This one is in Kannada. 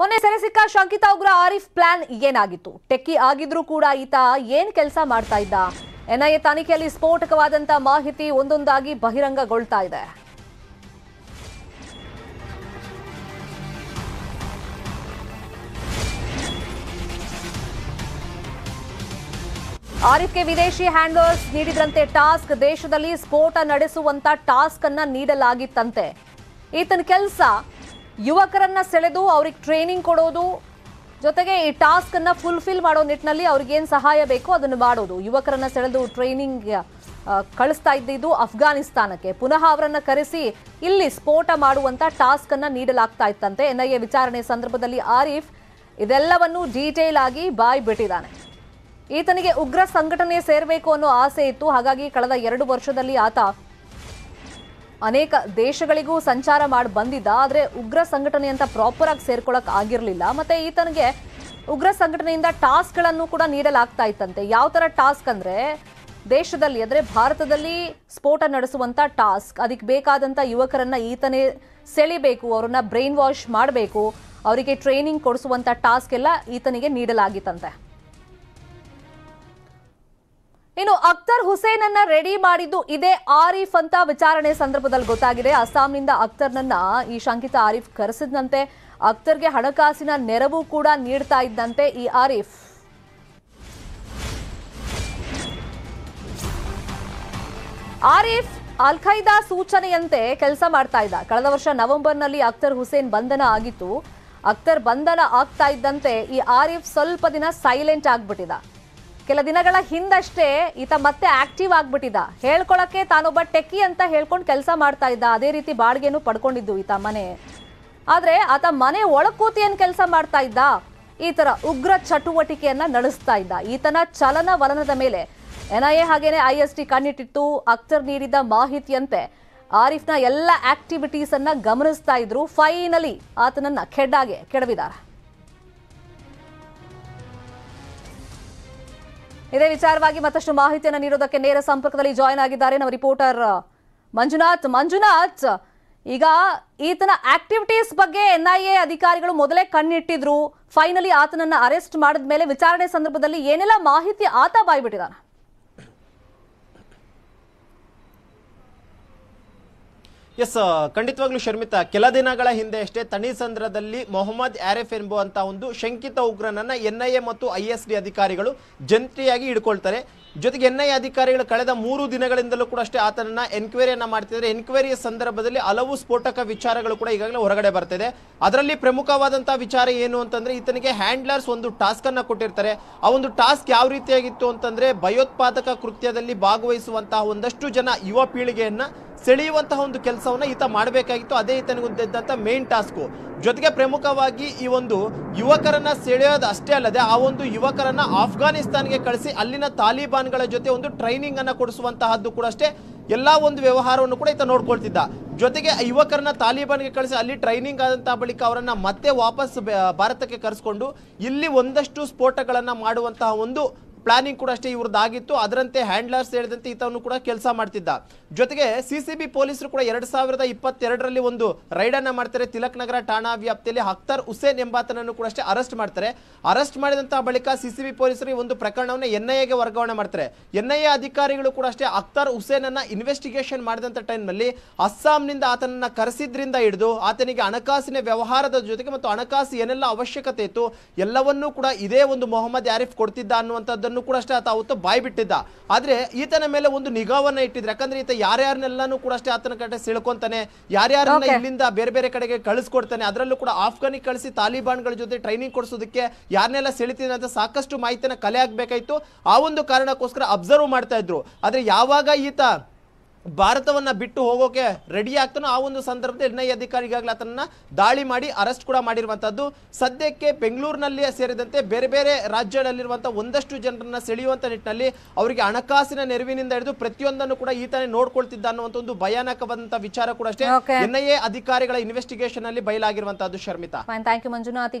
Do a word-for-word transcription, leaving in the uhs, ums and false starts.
ಮೊನ್ನೆ ಸೆರೆಸಿಕ್ಕ ಶಂಕಿತ ಉಗ್ರ ಆರಿಫ್ ಪ್ಲಾನ್ ಏನಾಗಿತ್ತು? ಟೆಕ್ಕಿ ಆಗಿದ್ರೂ ಕೂಡ ಈತ ಏನ್ ಕೆಲಸ ಮಾಡ್ತಾ ಇದ್ದ? ಎನ್ಐಎ ತನಿಖೆಯಲ್ಲಿ ಸ್ಫೋಟಕವಾದಂತ ಮಾಹಿತಿ ಒಂದೊಂದಾಗಿ ಬಹಿರಂಗಗೊಳ್ತಾ ಇದೆ. ಆರಿಫ್ ಗೆ ವಿದೇಶಿ ಹ್ಯಾಂಡ್ಲರ್ಸ್ ನೀಡಿದಂತೆ ಟಾಸ್ಕ್, ದೇಶದಲ್ಲಿ ಸ್ಫೋಟ ನಡೆಸುವಂತ ಟಾಸ್ಕ್ ಅನ್ನು ನೀಡಲಾಗಿತ್ತಂತೆ. ಈತನ ಕೆಲಸ ಯುವಕರನ್ನ ಸೆಳೆದು ಅವರಿಗೆ ಟ್ರೈನಿಂಗ್ ಕೊಡೋದು, ಜೊತೆಗೆ ಈ ಟಾಸ್ಕ್ ಅನ್ನು ಫುಲ್ಫಿಲ್ ಮಾಡೋ ನಿಟ್ಟಿನಲ್ಲಿ ಅವರಿಗೆ ಏನು ಸಹಾಯ ಬೇಕೋ ಅದನ್ನು ಮಾಡೋದು. ಯುವಕರನ್ನ ಸೆಳೆದು ಟ್ರೈನಿಂಗ್ ಕಳಿಸ್ತಾ ಇದ್ದಿದ್ದು ಅಫ್ಘಾನಿಸ್ತಾನಕ್ಕೆ. ಪುನಃ ಅವರನ್ನ ಕರೆಸಿ ಇಲ್ಲಿ ಸ್ಫೋಟ ಮಾಡುವಂತ ಟಾಸ್ಕ್ ಅನ್ನು ನೀಡಲಾಗ್ತಾ ಇತ್ತಂತೆ. ಎನ್ಐಎ ವಿಚಾರಣೆ ಸಂದರ್ಭದಲ್ಲಿ ಆರಿಫ್ ಇದೆಲ್ಲವನ್ನು ಡೀಟೇಲ್ ಆಗಿ ಬಾಯಿ ಬಿಟ್ಟಿದ್ದಾನೆ. ಈತನಿಗೆ ಉಗ್ರ ಸಂಘಟನೆ ಸೇರಬೇಕು ಅನ್ನೋ ಆಸೆ ಇತ್ತು. ಹಾಗಾಗಿ ಕಳೆದ ಎರಡು ವರ್ಷದಲ್ಲಿ ಆತ ಅನೇಕ ದೇಶಗಳಿಗೂ ಸಂಚಾರ ಮಾಡಿ ಬಂದಿದ್ದ. ಆದರೆ ಉಗ್ರ ಸಂಘಟನೆ ಅಂತ ಪ್ರಾಪರ್ ಆಗಿ ಸೇರ್ಕೊಳ್ಳೋಕೆ ಆಗಿರಲಿಲ್ಲ. ಮತ್ತೆ ಈತನಿಗೆ ಉಗ್ರ ಸಂಘಟನೆಯಿಂದ ಟಾಸ್ಕ್ಗಳನ್ನು ಕೂಡ ನೀಡಲಾಗ್ತಾ ಇತ್ತಂತೆ. ಯಾವ ಥರ ಟಾಸ್ಕ್ ಅಂದರೆ ದೇಶದಲ್ಲಿ ಅಂದರೆ ಭಾರತದಲ್ಲಿ ಸ್ಫೋಟ ನಡೆಸುವಂಥ ಟಾಸ್ಕ್. ಅದಕ್ಕೆ ಬೇಕಾದಂಥ ಯುವಕರನ್ನು ಈತನೇ ಸೆಳಿಬೇಕು, ಅವರನ್ನು ಬ್ರೈನ್ ವಾಶ್ ಮಾಡಬೇಕು, ಅವರಿಗೆ ಟ್ರೈನಿಂಗ್ ಕೊಡಿಸುವಂಥ ಟಾಸ್ಕ್ ಎಲ್ಲ ಈತನಿಗೆ ನೀಡಲಾಗಿತ್ತಂತೆ. ಇನ್ನು ಅಖ್ತರ್ ಹುಸೇನ್ ಅನ್ನ ರೆಡಿ ಮಾಡಿದ್ದು ಇದೇ ಆರಿಫ್ ಅಂತ ವಿಚಾರಣೆ ಸಂದರ್ಭದಲ್ಲಿ ಗೊತ್ತಾಗಿದೆ. ಅಸ್ಸಾಂನಿಂದ ಅಖ್ತರ್ನನ್ನ ಈ ಶಂಕಿತ ಆರಿಫ್ ಕರೆಸಿದಂತೆ, ಅಖ್ತರ್ಗೆ ಹಣಕಾಸಿನ ನೆರವು ಕೂಡ ನೀಡ್ತಾ ಇದ್ದಂತೆ ಈ ಆರಿಫ್. ಆರಿಫ್ ಅಲ್ ಖೈದಾ ಸೂಚನೆಯಂತೆ ಕೆಲಸ ಮಾಡ್ತಾ ಇದ್ದ. ಕಳೆದ ವರ್ಷ ನವೆಂಬರ್ನಲ್ಲಿ ಅಖ್ತರ್ ಹುಸೇನ್ ಬಂಧನ ಆಗಿತ್ತು. ಅಖ್ತರ್ ಬಂಧನ ಆಗ್ತಾ ಇದ್ದಂತೆ ಈ ಆರಿಫ್ ಸ್ವಲ್ಪ ದಿನ ಸೈಲೆಂಟ್ ಆಗ್ಬಿಟ್ಟಿದ್ದ. ಕೆಲ ದಿನಗಳ ಹಿಂದಷ್ಟೇ ಈತ ಮತ್ತೆ ಆಕ್ಟಿವ್ ಆಗ್ಬಿಟ್ಟಿದ್ದ. ಹೇಳ್ಕೊಳಕ್ಕೆ ತಾನೊಬ್ಬ ಟೆಕ್ಕಿ ಅಂತ ಹೇಳ್ಕೊಂಡು ಕೆಲಸ ಮಾಡ್ತಾ ಇದ್ದ. ಅದೇ ರೀತಿ ಬಾಡಿಗೆನೂ ಪಡ್ಕೊಂಡಿದ್ದು ಈತ ಮನೆ. ಆದರೆ ಆತ ಮನೆ ಒಳಕೂತಿ ಏನು ಕೆಲಸ ಮಾಡ್ತಾ ಇದ್ದ, ಈ ಥರ ಉಗ್ರ ಚಟುವಟಿಕೆಯನ್ನು ನಡೆಸ್ತಾ ಇದ್ದ. ಈತನ ಚಲನ ವಲನದ ಮೇಲೆ ಎನ್ಐಎ ಹಾಗೇನೆ ಐ ಎಸ್ ಟಿ ಕಣ್ಣಿಟ್ಟಿತ್ತು. ಅಖ್ತರ್ ನೀಡಿದ್ದ ಮಾಹಿತಿಯಂತೆ ಆರಿಫ್ನ ಎಲ್ಲ ಆಕ್ಟಿವಿಟೀಸನ್ನು ಗಮನಿಸ್ತಾ ಇದ್ರು. ಫೈನಲಿ ಆತನನ್ನು ಖೆಡ್ಡಾಗೆ ಕೆಡವಿದ್ದಾರೆ. ಇದೇ ವಿಚಾರವಾಗಿ ಮತ್ತಷ್ಟು ಮಾಹಿತಿಯನ್ನು ನೀಡೋದಕ್ಕೆ ನೇರ ಸಂಪರ್ಕದಲ್ಲಿ ಜಾಯಿನ್ ಆಗಿದ್ದಾರೆ ನಮ್ಮ ರಿಪೋರ್ಟರ್ ಮಂಜುನಾಥ್. ಮಂಜುನಾಥ್, ಈಗ ಈತನ ಆಕ್ಟಿವಿಟೀಸ್ ಬಗ್ಗೆ ಎನ್ಐಎ ಅಧಿಕಾರಿಗಳು ಮೊದಲೇ ಕಣ್ಣಿಟ್ಟಿದ್ರು. ಫೈನಲಿ ಆತನನ್ನು ಅರೆಸ್ಟ್ ಮಾಡಿದ ಮೇಲೆ ವಿಚಾರಣೆ ಸಂದರ್ಭದಲ್ಲಿ ಏನೆಲ್ಲ ಮಾಹಿತಿ ಆತ ಬಾಯ್ಬಿಟ್ಟಿದ್ದಾನೆ? ಎಸ್, ಖಂಡಿತವಾಗ್ಲೂ ಶರ್ಮಿತಾ, ಕೆಲ ದಿನಗಳ ಹಿಂದೆ ಅಷ್ಟೇ ತಣಿಸಂದ್ರದಲ್ಲಿ ಮೊಹಮ್ಮದ್ ಆರಿಫ್ ಎಂಬುವಂಥ ಒಂದು ಶಂಕಿತ ಉಗ್ರನನ್ನು ಎನ್ ಐ ಎ ಮತ್ತು ಐ ಎಸ್ ಡಿ ಅಧಿಕಾರಿಗಳು ಜಂಟಿಯಾಗಿ ಹಿಡ್ಕೊಳ್ತಾರೆ. ಜೊತೆಗೆ ಎನ್ ಐ ಎ ಅಧಿಕಾರಿಗಳು ಕಳೆದ ಮೂರು ದಿನಗಳಿಂದಲೂ ಕೂಡ ಅಷ್ಟೇ ಆತನನ್ನು ಎನ್ಕ್ವೈರಿಯನ್ನು ಮಾಡ್ತಿದ್ದಾರೆ. ಎನ್ಕ್ವೈರಿಯ ಸಂದರ್ಭದಲ್ಲಿ ಹಲವು ಸ್ಫೋಟಕ ವಿಚಾರಗಳು ಕೂಡ ಈಗಾಗಲೇ ಹೊರಗಡೆ ಬರ್ತಿದೆ. ಅದರಲ್ಲಿ ಪ್ರಮುಖವಾದಂಥ ವಿಚಾರ ಏನು ಅಂತಂದರೆ, ಈತನಿಗೆ ಹ್ಯಾಂಡ್ಲರ್ಸ್ ಒಂದು ಟಾಸ್ಕನ್ನು ಕೊಟ್ಟಿರ್ತಾರೆ. ಆ ಒಂದು ಟಾಸ್ಕ್ ಯಾವ ರೀತಿಯಾಗಿತ್ತು ಅಂತಂದರೆ, ಭಯೋತ್ಪಾದಕ ಕೃತ್ಯದಲ್ಲಿ ಭಾಗವಹಿಸುವಂತಹ ಒಂದಷ್ಟು ಜನ ಯುವ ಪೀಳಿಗೆಯನ್ನು ಸೆಳೆಯುವಂತಹ ಒಂದು ಕೆಲಸವನ್ನು ಈತ ಮಾಡಬೇಕಾಗಿತ್ತು. ಅದೇ ಈತನಿಗಿದ್ದಂಥ ಮೇನ್ ಟಾಸ್ಕು. ಜೊತೆಗೆ ಪ್ರಮುಖವಾಗಿ ಈ ಒಂದು ಯುವಕರನ್ನು ಸೆಳೆಯೋದು ಅಷ್ಟೇ ಅಲ್ಲದೆ, ಆ ಒಂದು ಯುವಕರನ್ನು ಆಫ್ಘಾನಿಸ್ತಾನ್ಗೆ ಕಳಿಸಿ ಅಲ್ಲಿನ ತಾಲಿಬಾನ್ಗಳ ಜೊತೆ ಒಂದು ಟ್ರೈನಿಂಗನ್ನು ಕೊಡಿಸುವಂತಹದ್ದು ಕೂಡ ಅಷ್ಟೇ. ಎಲ್ಲ ಒಂದು ವ್ಯವಹಾರವನ್ನು ಕೂಡ ಈತ ನೋಡ್ಕೊಳ್ತಿದ್ದ. ಜೊತೆಗೆ ಯುವಕರನ್ನ ತಾಲಿಬಾನ್ಗೆ ಕಳಿಸಿ ಅಲ್ಲಿ ಟ್ರೈನಿಂಗ್ ಆದಂತಹ ಬಳಿಕ ಅವರನ್ನು ಮತ್ತೆ ವಾಪಸ್ ಭಾರತಕ್ಕೆ ಕರೆಸ್ಕೊಂಡು ಇಲ್ಲಿ ಒಂದಷ್ಟು ಸ್ಫೋಟಗಳನ್ನು ಮಾಡುವಂತಹ ಒಂದು ಪ್ಲಾನಿಂಗ್ ಕೂಡ ಅಷ್ಟೇ ಇವ್ರದ್ದಾಗಿತ್ತು. ಅದರಂತೆ ಹ್ಯಾಂಡ್ಲರ್ಸ್ ಹೇಳಿದಂತೆ ಈತವನ್ನು ಕೂಡ ಕೆಲಸ ಮಾಡ್ತಿದ್ದ. ಜೊತೆಗೆ ಸಿ ಸಿ ಬಿ ಪೊಲೀಸರು ಕೂಡ ಎರಡು ಸಾವಿರದ ಇಪ್ಪತ್ತೆರಡರಲ್ಲಿ ಒಂದು ರೈಡನ್ನು ಮಾಡ್ತಾರೆ. ತಿಲಕ್ ನಗರ ಠಾಣಾ ವ್ಯಾಪ್ತಿಯಲ್ಲಿ ಅಖ್ತರ್ ಹುಸೇನ್ ಎಂಬಾತನನ್ನು ಕೂಡ ಅಷ್ಟೇ ಅರೆಸ್ಟ್ ಮಾಡ್ತಾರೆ. ಅರೆಸ್ಟ್ ಮಾಡಿದಂತಹ ಬಳಿಕ ಸಿ ಸಿ ಬಿ ಪೊಲೀಸರು ಈ ಒಂದು ಪ್ರಕರಣವನ್ನು ಎನ್ಐಎಗೆ ವರ್ಗಾವಣೆ ಮಾಡ್ತಾರೆ. ಎನ್ಐಎ ಅಧಿಕಾರಿಗಳು ಕೂಡ ಅಷ್ಟೇ ಅಖ್ತರ್ ಹುಸೇನನ್ನು ಇನ್ವೆಸ್ಟಿಗೇಷನ್ ಮಾಡಿದಂಥ ಟೈಮ್ನಲ್ಲಿ ಅಸ್ಸಾಂನಿಂದ ಆತನನ್ನು ಕರೆಸಿದ್ರಿಂದ ಹಿಡಿದು ಆತನಿಗೆ ಹಣಕಾಸಿನ ವ್ಯವಹಾರದ ಜೊತೆಗೆ ಮತ್ತು ಹಣಕಾಸು ಏನೆಲ್ಲ ಅವಶ್ಯಕತೆ ಇತ್ತು ಎಲ್ಲವನ್ನೂ ಕೂಡ ಇದೇ ಒಂದು ಮೊಹಮ್ಮದ್ ಆರಿಫ್ ಕೊಡ್ತಿದ್ದ ಅನ್ನುವಂಥದ್ದು ಕೂಡ ಅಷ್ಟೇ ಆತ ಅವತ್ತು ಬಾಯಿ ಬಿಟ್ಟಿದ್ದ. ಆದ್ರೆ ಈತನ ಮೇಲೆ ಒಂದು ನಿಗಾವನ್ನ ಇಟ್ಟಿದ್ರು. ಯಾಕಂದ್ರೆ ಈತ ಯಾರ್ಯಾರನ್ನೆಲ್ಲಾನು ಕೂಡ ಅಷ್ಟೇ ಆತನ ಕಡೆ ಸೆಳ್ಕೊಂತಾನೆ, ಯಾರ್ಯಾರನ್ನ ಇಲ್ಲಿಂದ ಬೇರೆ ಬೇರೆ ಕಡೆಗೆ ಕಳಿಸ್ಕೊಡ್ತಾನೆ. ಅದರಲ್ಲೂ ಕೂಡ ಆಫ್ಘಾನಿಗೆ ಕಳಿಸಿ ತಾಲಿಬಾನ್ಗಳ ಜೊತೆ ಟ್ರೈನಿಂಗ್ ಕೊಡಿಸೋದಕ್ಕೆ ಯಾರನ್ನೆಲ್ಲ ಸೆಳಿತಿದೆ ಅಂತ ಸಾಕಷ್ಟು ಮಾಹಿತಿಯನ್ನು ಕಲೆ ಹಾಕಬೇಕಾಯ್ತು. ಆ ಒಂದು ಕಾರಣಕ್ಕೋಸ್ಕರ ಅಬ್ಸರ್ವ್ ಮಾಡ್ತಾ ಇದ್ರು. ಆದ್ರೆ ಯಾವಾಗ ಈತ ಭಾರತವನ್ನು ಬಿಟ್ಟು ಹೋಗೋಕೆ ರೆಡಿ ಆಗ್ತಾನೋ ಆ ಒಂದು ಸಂದರ್ಭದಲ್ಲಿ ಎನ್ ಐ ಎ ಅಧಿಕಾರಿಗಾಗಲೇ ಆತನನ್ನು ದಾಳಿ ಮಾಡಿ ಅರೆಸ್ಟ್ ಕೂಡ ಮಾಡಿರುವಂಥದ್ದು. ಸದ್ಯಕ್ಕೆ ಬೆಂಗಳೂರಿನಲ್ಲಿ ಸೇರಿದಂತೆ ಬೇರೆ ಬೇರೆ ರಾಜ್ಯಗಳಲ್ಲಿರುವಂಥ ಒಂದಷ್ಟು ಜನರನ್ನು ಸೆಳೆಯುವಂಥ ನಿಟ್ಟಿನಲ್ಲಿ ಅವರಿಗೆ ಹಣಕಾಸಿನ ನೆರವಿನಿಂದ ಹಿಡಿದು ಪ್ರತಿಯೊಂದನ್ನು ಕೂಡ ಈತನೇ ನೋಡ್ಕೊಳ್ತಿದ್ದ ಅನ್ನುವಂಥ ಒಂದು ಭಯಾನಕವಾದಂಥ ವಿಚಾರ ಕೂಡ ಅಷ್ಟೇ ಎನ್ ಐ ಎ ಅಧಿಕಾರಿಗಳ ಇನ್ವೆಸ್ಟಿಗೇಷನ್ ಅಲ್ಲಿ ಬಯಲಾಗಿರುವಂತಹದ್ದು ಶರ್ಮಿತಾ.